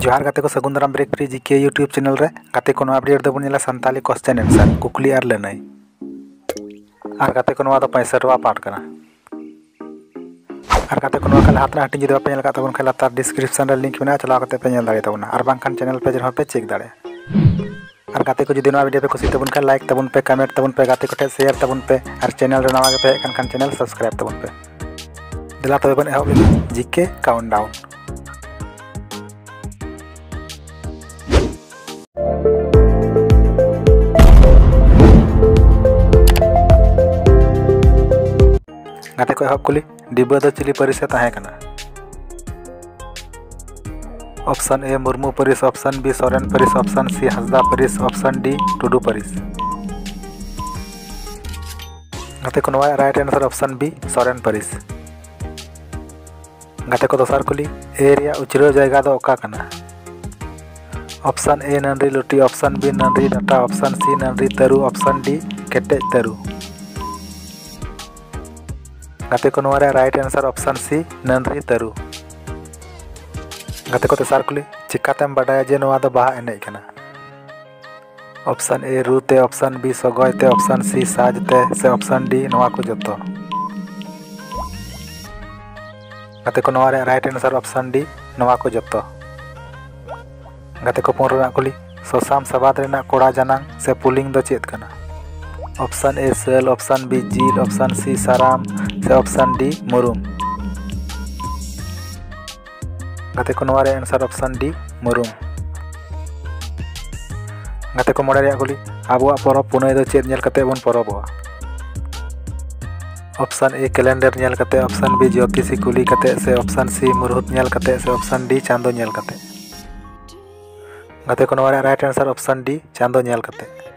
जोहार गाते को सगुन दाराम break free GK YouTube channel रे गाते को नवा अपडेट दबो नेला संताली क्वेश्चन आंसर कुकली आर लेनाय आर गाते को नवा द 65वां पार्ट करा आर गाते को नवा कल हातरा हटिन जदि पे नेला का तबन खेला तार डिस्क्रिप्शन रे लिंक मेना चलाव करते पे नेल दारे तबना आर बांखान चैनल पे जहा पे चेक दारे आर गाते को जदि नवा वीडियो पे खुशी तबन का लाइक तबन पे कमेंट तबन पे गाते को थे शेयर तबन पे आर चैनल रे नवा पे कान कान चैनल सब्सक्राइब तबन पे दिला तबन एहो जीके काउंटडाउन गाते को एहब कुली डिब्बा दो चिली परिस ताहे कना ऑप्शन ए मुर्मू परिस ऑप्शन बी सोरेन परिस ऑप्शन सी हसदा परिस ऑप्शन डी टुडू परिस गाते को नवा right answer option B Soren परिस गाते को दोसर कुली एरिया उचरो जगह दो ओका कना ऑप्शन ए नंदरी लुटी ऑप्शन बी नंदरी डाटा ऑप्शन सी नंदरी तरु ऑप्शन डी केटे तरु गाते को नोरा राइट आंसर ऑप्शन सी नंदरी तरु गाते को तेसार कुली चिकातेम बडाया जे नोवा द बाहा एने कना ऑप्शन ए रूते ऑप्शन बी सगयते ऑप्शन सी साजते से ऑप्शन डी नोवा को जतो गाते को नोरा राइट आंसर ऑप्शन डी नोवा को जतो गाते को पोरना कुली सोसाम सबाद रेना कोड़ा जानांग से पुलिंग द चेत कना ऑप्शन ए सेल ऑप्शन बी जील ऑप्शन सी साराम से ऑप्शन डी मुरुम गाते को नोवा रे आंसर ऑप्शन डी मुरुम गाते को मोडा रे गुली आबुआ परब पुनय द चेत नेल कते बन परबवा ऑप्शन ए कैलेंडर नेल कते ऑप्शन बी ज्योतिषी कुली कते से ऑप्शन सी मुरहुत नेल कते से ऑप्शन डी चांदो नेल कते गाते को नोवा रे राइट आंसर ऑप्शन डी चांदो नेल कते